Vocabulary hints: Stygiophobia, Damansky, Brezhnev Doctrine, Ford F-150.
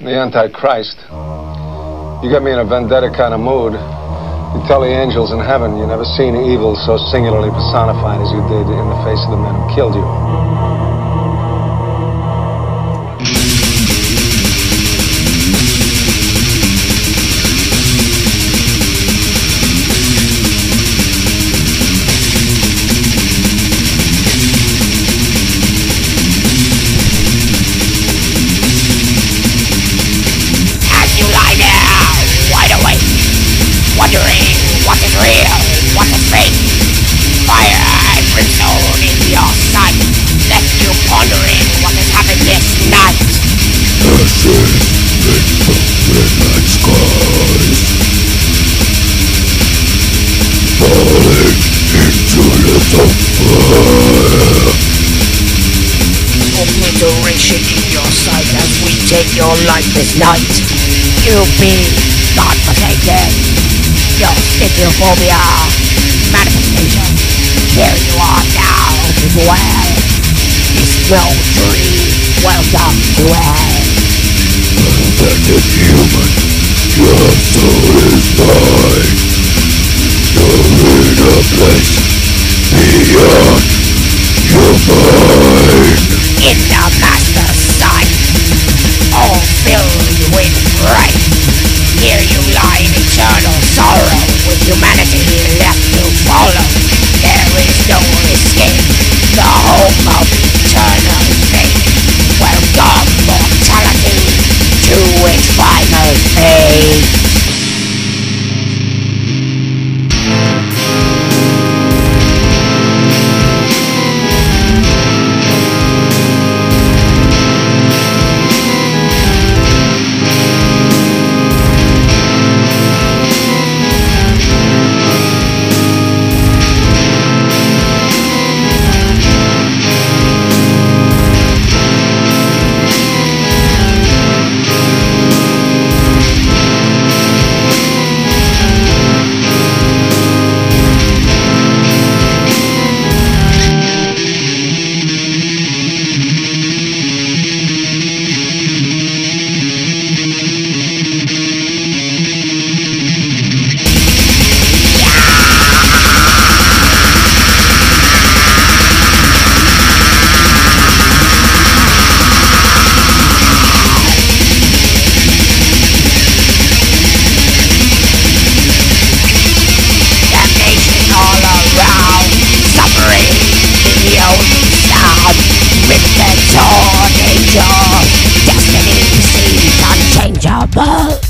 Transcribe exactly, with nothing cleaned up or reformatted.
The Antichrist. You got me in a vendetta kind of mood. You tell the angels in heaven you never seen evil so singularly personified as you did in the face of the men who killed you. Obliteration in your sight as we take your life this night. You be God forsaken. Your stygiophobia manifestation. Here you are now as well. This no tree well done well. Perfected human, your soul is mine. You're in a place beyond your mind. In the master's sight, all filled with fright. Here you lie in eternal sorrow, with humanity left to follow. There is no escape, the hope of eternal fate. Welcome mortality to its final fate. Destiny seems unchangeable.